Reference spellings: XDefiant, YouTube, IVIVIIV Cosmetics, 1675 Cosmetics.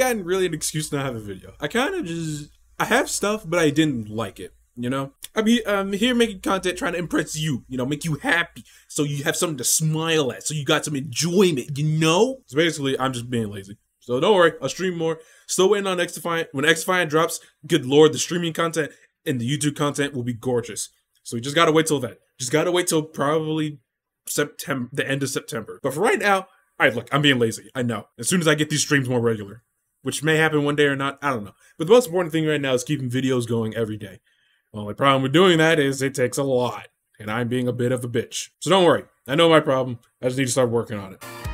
gotten really an excuse to not have a video. I kind of just, I have stuff, but I didn't like it, you know? I mean, I'm here making content trying to impress you, you know, make you happy, so you have something to smile at, so you got some enjoyment, you know? So basically, I'm just being lazy. So don't worry, I'll stream more. Still waiting on XDefiant. When XDefiant drops, good lord, the streaming content and the YouTube content will be gorgeous. So we just gotta wait till then. Just gotta wait till probably September, the end of September. But for right now, alright, look, I'm being lazy, I know. As soon as I get these streams more regular, which may happen one day or not, I don't know. But the most important thing right now is keeping videos going every day. The only problem with doing that is it takes a lot, and I'm being a bit of a bitch. So don't worry, I know my problem, I just need to start working on it.